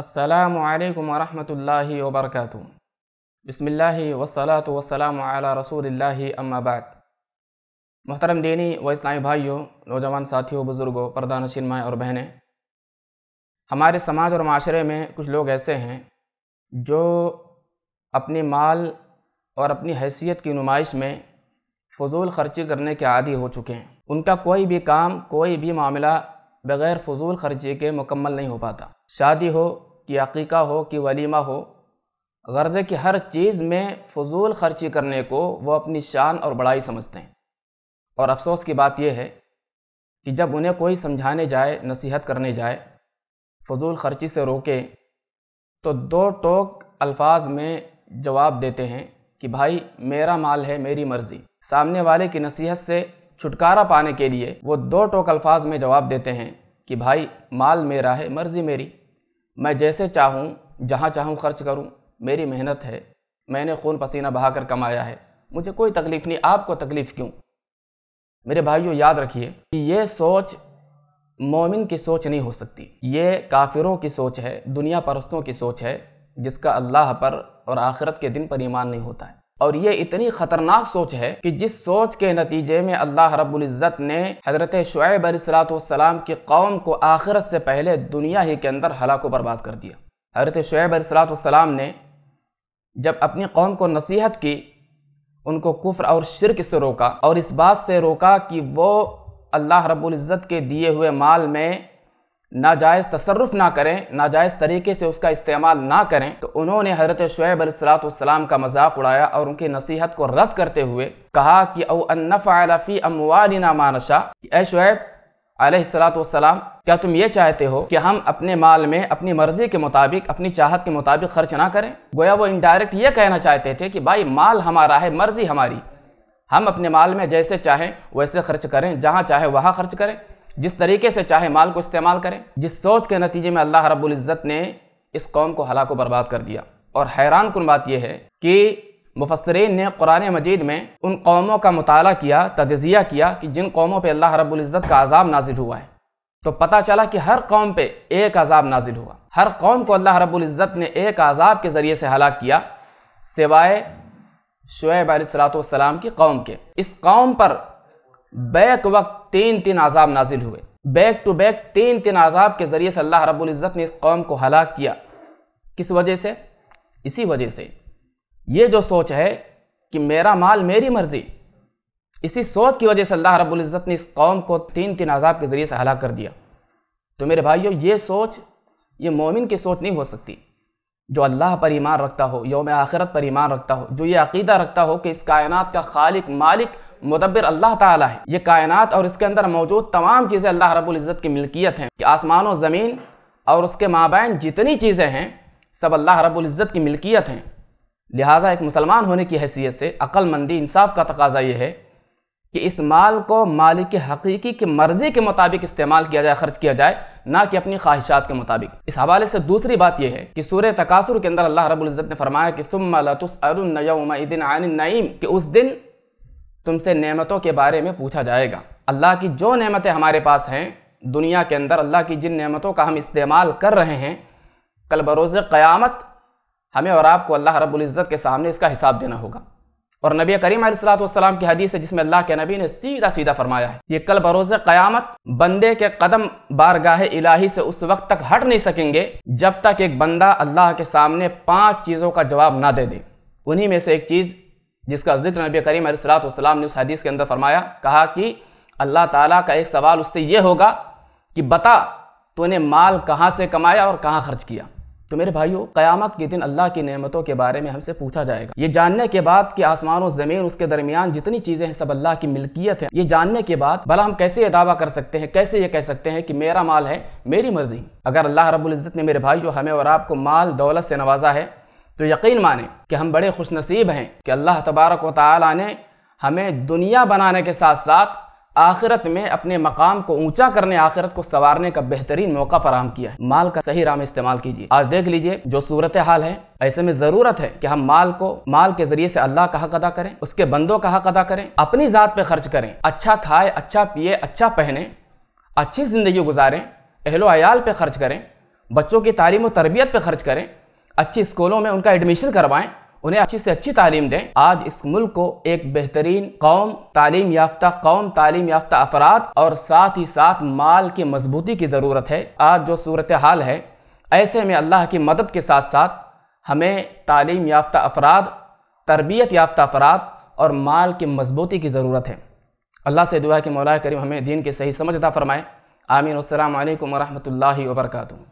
अस्सलामु अलैकुम वरहमतुल्लाहि वबरकातुह। बिस्मिल्लाहि वस्सलातु वस्सलामु अला रसूलिल्लाहि अम्मा बाद। मोहतरम दीनी व इस्लामी भाइयों, नौजवान साथियों, बुज़ुर्गों, पर्दानशीन माएँ और बहनें, हमारे समाज और माशरे में कुछ लोग ऐसे हैं जो अपने माल और अपनी हैसियत की नुमाइश में फ़ुजूल खर्ची करने के आदी हो चुके हैं। उनका कोई भी काम, कोई भी मामला बग़ैर फ़ुजूल खर्ची के मुकम्मल नहीं हो पाता। शादी हो कि अक़ीक़ा हो कि वलीमा हो, गर्ज़े की हर चीज़ में फ़ुजूल खर्ची करने को वो अपनी शान और बड़ाई समझते हैं। और अफ़सोस की बात यह है कि जब उन्हें कोई समझाने जाए, नसीहत करने जाए, फ़ुजूल खर्ची से रोके तो दो टोक अल्फाज में जवाब देते हैं कि भाई मेरा माल है, मेरी मर्ज़ी। सामने वाले की नसीहत से छुटकारा पाने के लिए वो दो टोक अल्फाज में जवाब देते हैं कि भाई माल मेरा है, मर्ज़ी मेरी, मैं जैसे चाहूँ जहाँ चाहूँ खर्च करूँ, मेरी मेहनत है, मैंने खून पसीना बहाकर कमाया है, मुझे कोई तकलीफ़ नहीं, आपको तकलीफ़ क्यों। मेरे भाइयों, याद रखिए कि ये सोच मोमिन की सोच नहीं हो सकती। ये काफिरों की सोच है, दुनिया परस्तों की सोच है, जिसका अल्लाह पर और आखिरत के दिन पर ईमान नहीं होता है। और ये इतनी ख़तरनाक सोच है कि जिस सोच के नतीजे में अल्लाह रब्बुल इज़्ज़त ने हज़रत शुएब अलैहिस्सलाम की कौम को आखिरत से पहले दुनिया ही के अंदर हलाक व बर्बाद कर दिया। हज़रत शुएब अलैहिस्सलाम ने जब अपनी कौम को नसीहत की, उनको कुफ्र और शिरक से रोका और इस बात से रोका कि वो अल्लाह रब्बुल इज़्ज़त के दिए हुए माल में नाजायज़ तसर्रुफ़ ना करें, नाजायज़ तरीके से उसका इस्तेमाल ना करें, तो उन्होंने हज़रत शुएब अलैहिस्सलाम का मजाक उड़ाया और उनकी नसीहत को रद्द करते हुए कहा कि औ अन्नफ़अल फ़ी अम्वालिना मा नशा। ऐ शुएब अलैहिस्सलाम, क्या तुम ये चाहते हो कि हम अपने माल में अपनी मर्ज़ी के मुताबिक, अपनी चाहत के मुताबिक खर्च ना करें? गोया वो इनडायरेक्ट ये कहना चाहते थे कि भाई माल हमारा है, मर्ज़ी हमारी, हम अपने माल में जैसे चाहें वैसे खर्च करें, जहाँ चाहे वहाँ खर्च करें, जिस तरीके से चाहे माल को इस्तेमाल करें। जिस सोच के नतीजे में अल्लाह रब्बुल इज़्ज़त ने इस कौम को हलाक व बर्बाद कर दिया। और हैरान कुन बात यह है कि मुफस्सरीन ने कुरान मजीद में उन कौमों का मुताला किया, तजज़िया किया कि जिन कौमों पर अल्लाह रब्बुल इज़्ज़त का अज़ाब नाजिल हुआ है, तो पता चला कि हर कौम पर एक अज़ाब नाजिल हुआ। हर कौम को अल्लाह रब्बुल इज़्ज़त ने एक अज़ाब के ज़रिए से हलाक किया, सिवाय शुएब अलैहिस्सलाम की कौम के। इस कौम पर बैक वक्त तीन आज़ाब नाजिल हुए, बैक टू बैक तीन आज़ाब के ज़रिए से अल्लाह रब्बुल इज़्ज़त ने इस कौम को हलाक किया। किस वजह से? इसी वजह से, ये जो सोच है कि मेरा माल मेरी मर्ज़ी, इसी सोच की वजह से अल्लाह रब्बुल इज़्ज़त ने इस कौम को तीन आज़ाब के ज़रिए से हलाक कर दिया। तो मेरे भाइयों, ये सोच, ये मोमिन की सोच नहीं हो सकती। जो अल्लाह पर ईमान रखता हो, यौम आखिरत पर ईमान रखता हो, जो ये अक़ीदा रखता हो कि इस कायनात का खालिक, मालिक, मुदब्बिर अल्लाह ताला है, ये कायनात और इसके अंदर मौजूद तमाम चीज़ें अल्लाह रब्बुल इज़्ज़त की मिल्कियत हैं, कि आसमान और ज़मीन और उसके माबैन जितनी चीज़ें हैं सब अल्लाह रब्बुल इज़्ज़त की मिल्कियत हैं। लिहाजा एक मुसलमान होने की हैसियत से अक्लमंदी, इंसाफ का तकाजा ये है कि इस माल को मालिक हकीकी की मर्ज़ी के मुताबिक इस्तेमाल किया जाए, खर्च किया जाए, ना कि अपनी ख्वाहिशात के मुताबिक। इस हवाले से दूसरी बात यह है कि सूरह तकासुर के अंदर अल्लाह रब्बुल इज़्ज़त ने फरमाया कि सुम्मा लतुस्अलुन्न यौमइज़िन अनिन नईम, कि उस दिन तुमसे नेमतों के बारे में पूछा जाएगा। अल्लाह की जो नेमतें हमारे पास हैं दुनिया के अंदर, अल्लाह की जिन नेमतों का हम इस्तेमाल कर रहे हैं, कल बरोज़ क़यामत हमें और आपको अल्लाह रब्बुल इज़्ज़त के सामने इसका हिसाब देना होगा। और नबी करीम अलैहिस्सलाम की हदीस है जिसमें अल्लाह के नबी ने सीधा फरमाया है ये कल बरोज़ क़यामत बंदे के कदम बारगाह इलाही से उस वक्त तक हट नहीं सकेंगे जब तक एक बंदा अल्लाह के सामने 5 चीज़ों का जवाब ना दे दे। उन्हीं में से एक चीज़ जिसका जिक्र नबी करीम अलैहिस्सलाम ने उस हदीस के अंदर फरमाया, कहा कि अल्लाह ताला का एक सवाल उससे ये होगा कि बता तूने माल कहाँ से कमाया और कहाँ खर्च किया। तो मेरे भाइयों, क़यामत के दिन अल्लाह की नेमतों के बारे में हमसे पूछा जाएगा। ये जानने के बाद कि आसमान और ज़मीन, उसके दरमियान जितनी चीज़ें हैं सब अल्लाह की मिल्कियत है, ये जानने के बाद भला हम कैसे ये दावा कर सकते हैं, कैसे ये कह सकते हैं कि मेरा माल है, मेरी मर्ज़ी। अगर अल्लाह रब्बुल इज़्ज़त ने मेरे भाइयों हमें और आपको माल, दौलत से नवाजा है तो यकीन माने कि हम बड़े खुश नसीब हैं कि अल्लाह तबारक व तआला ने हमें दुनिया बनाने के साथ साथ आखिरत में अपने मकाम को ऊंचा करने, आखिरत को संवारने का बेहतरीन मौका फराहम किया है। माल का सही राह में इस्तेमाल कीजिए। आज देख लीजिए जो सूरत हाल है, ऐसे में ज़रूरत है कि हम माल को माल के ज़रिए से अल्लाह का हक़ अदा करें, उसके बंदों का हक़ अदा करें, अपनी ज़ात पे खर्च करें, अच्छा खाएँ, अच्छा पिए, अच्छा पहने, अच्छी ज़िंदगी गुजारें, अहलो अयाल पे खर्च करें। बच्चों की तालीम और तरबियत पर खर्च करें, अच्छी स्कूलों में उनका एडमिशन करवाएं, उन्हें अच्छी से अच्छी तालीम दें। आज इस मुल्क को एक बेहतरीन कौम, तालीम याफ्ता कौम, तालीम याफ्ता अफराद और साथ ही साथ माल की मजबूती की ज़रूरत है। आज जो सूरत हाल है, ऐसे में अल्लाह की मदद के साथ साथ हमें तालीम याफ्ता अफराद, तरबियत याफ्ता अफराद और माल की मजबूती की ज़रूरत है। अल्लाह से दुआ है कि मौला करीम हमें दीन की सही समझ अता फ़रमाए। आमीन। अस्सलाम वालेकुम व रहमतुल्लाहि व बरकातुहू।